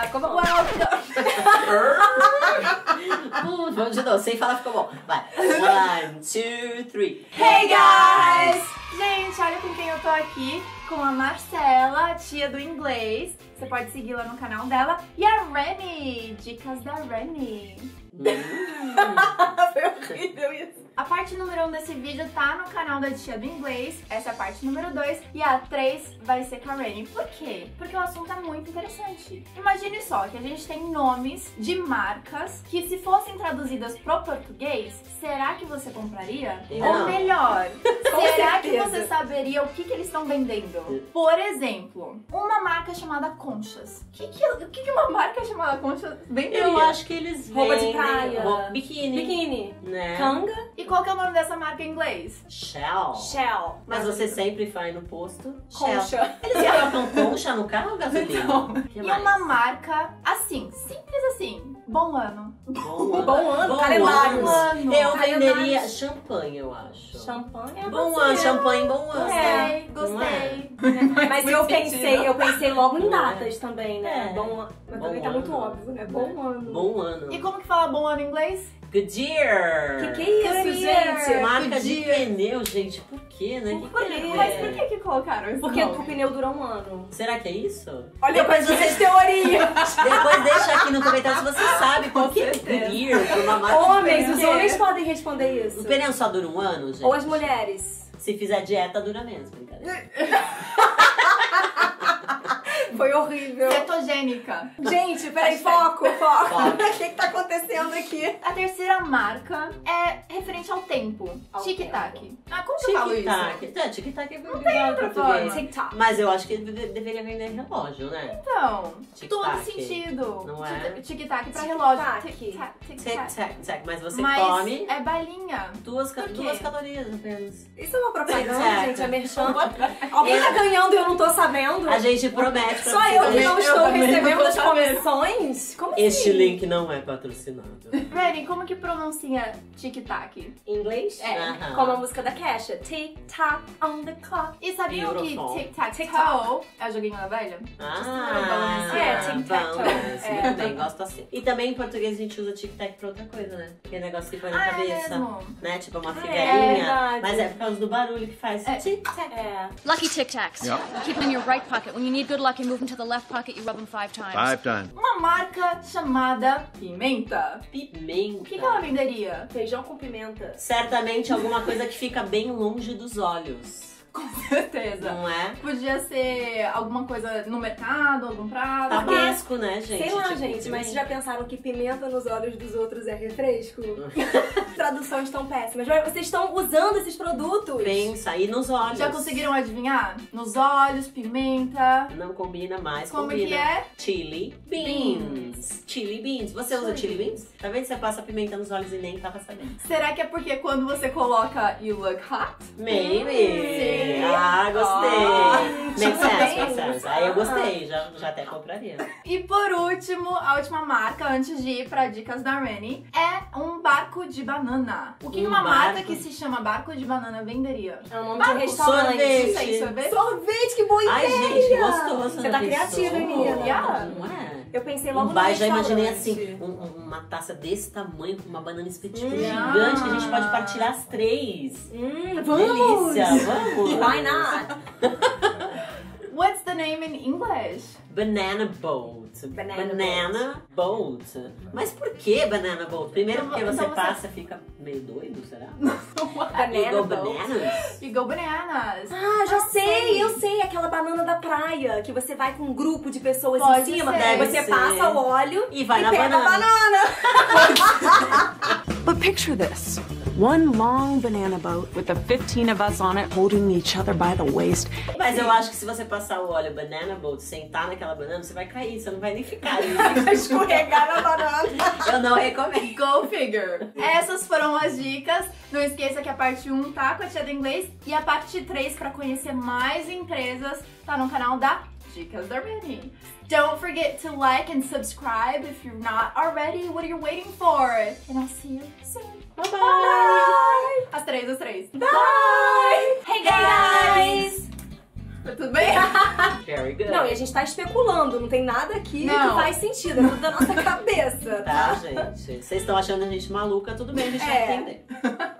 Ficou bom. Welcome. De novo, sem falar ficou bom. Vai. 1, 2, 3. Hey guys! Gente, olha com quem eu tô aqui. Com a Marcela, a tia do inglês. Você pode seguir lá no canal dela. E a Rennie, Dicas da Rennie. Foi horrível isso. A parte número 1 desse vídeo tá no canal da tia do inglês. Essa é a parte número 2. E a 3 vai ser com a Rennie. Por quê? Porque o assunto é muito interessante. Imagine só que a gente tem nomes de marcas que, se fossem traduzidas pro português, será que você compraria? Não. Ou melhor, será que você saberia o que, que eles estão vendendo? Por exemplo, uma marca chamada Conchas. O que uma marca chamada Conchas venderia? Eu acho que eles vendem roupa de praia, biquíni, né? Canga. E qual que é o nome dessa marca em inglês? Shell. Shell. Mas você sempre faz no posto Concha. Eles colocam concha no carro ou gasolina? E uma marca assim, simples assim. Bom ano. Bom ano. Calendários. Eu venderia champanhe, eu acho. Champanhe? Bom ano, champanhe, bom ano. Gostei. Mas eu pensei logo em datas também, né? Mas também tá muito óbvio, né? Bom ano. Bom ano. E como que fala bom ano em inglês? Goodyear. Que é isso, gente? Marca de pneu, gente. Por quê, né? Mas por que colocaram isso? Porque o pneu dura um ano. Será que é isso? Olha, depois vocês teoria. Depois deixa aqui no comentário se você sabe por que Goodyear. Os homens podem responder isso. O pneu só dura um ano, gente? Ou as mulheres? Se fizer dieta, dura menos, brincadeira. Foi horrível. Cetogênica. Gente, peraí, foco. O que tá acontecendo aqui? A terceira marca é referente ao tempo. Tic-tac. Ah, como que eu falo isso? Tic-tac é bem legal em português. Tic-tac. Mas eu acho que deveria vender relógio, né? Então, todo sentido. Não é? Tic-tac pra relógio. Tic-tac. Mas você come... é balinha. 2 calorias apenas. Isso é uma propaganda, gente. É merchan. Alguém tá ganhando e eu não tô sabendo? A gente promete. Só eu que não estou recebendo as comissões? Como assim? Este link não é patrocinado. Rennie, como que pronuncia tic-tac? Em inglês? É. Como a música da Kesha. Tic-tac on the clock. E sabiam que tic-tac-toe é o joguinho da velha? Tic-tac-toe. Eu também gosto assim. E também em português a gente usa tic-tac pra outra coisa, né? Porque é negócio que põe na cabeça. Né? Tipo uma figurinha. Mas é por causa do barulho que faz. Tic-tac. Lucky tic-tacs. Keep them in your right pocket. When you need good luck, you move them to the left pocket, you rub them 5 times. 5 times. Uma marca chamada Pimenta. Pimenta. O que ela venderia? Feijão com pimenta. Certamente alguma coisa que fica bem longe dos olhos. Com certeza. Não é? Podia ser alguma coisa no mercado, algum prato. Tabasco, né, gente? Sei lá, tipo, gente, mas já pensaram que pimenta nos olhos dos outros é refresco? Traduções tão péssimas. Mas vocês estão usando esses produtos. Pensa, e nos olhos. Já conseguiram adivinhar? Nos olhos, pimenta. Não combina mais. Como combina. Que é? Chili beans. Chili beans. Você usa chili beans? Talvez você passa pimenta nos olhos e nem tava sabendo. Será que é porque quando você coloca you look hot? Maybe. Ah, gostei! Makes sense. Aí eu gostei, já até compraria. E por último, a última marca, antes de ir pra dicas da Rennie, é um barco de banana. O que uma marca que se chama barco de banana venderia? É um nome de restaurante. Sorvete, que boa ideia! Ai, gente, gostoso. Você tá criativa, menina. Não é? Eu pensei logo no já imaginei assim, uma taça desse tamanho com uma banana espetada gigante que a gente pode partilhar as 3. Vamos! Delícia, vamos! Why not? What's the name in English? Banana boat. Banana boat. Mas por que banana boat? Primeiro porque você passa e fica meio doido, será? You go bananas. Ah, eu sei. Aquela banana da praia, que você vai com um grupo de pessoas em cima, daí você passa o óleo e vai na banana. But picture this. One long banana boat with the 15 of us on it holding each other by the waist. Mas eu acho que se você passar o óleo banana boat, sentar naquela banana, você vai cair, você não vai nem ficar ali. Vai escorregar na banana. Eu não recomendo. Go figure. Essas foram as dicas. Não esqueça que a parte 1 tá com a tia do inglês e a parte 3 para conhecer mais empresas tá no canal da Dicas da Rennie. Don't forget to like and subscribe if you're not already. What are you waiting for? And I'll see you soon. Bye bye. Bye. As três. Bye. Hey guys. Tudo bem? Very good. Não, e a gente tá especulando, não tem nada aqui que faz sentido, é tudo da nossa cabeça. Tá, gente? Vocês estão achando a gente maluca, tudo bem, a gente vai entender.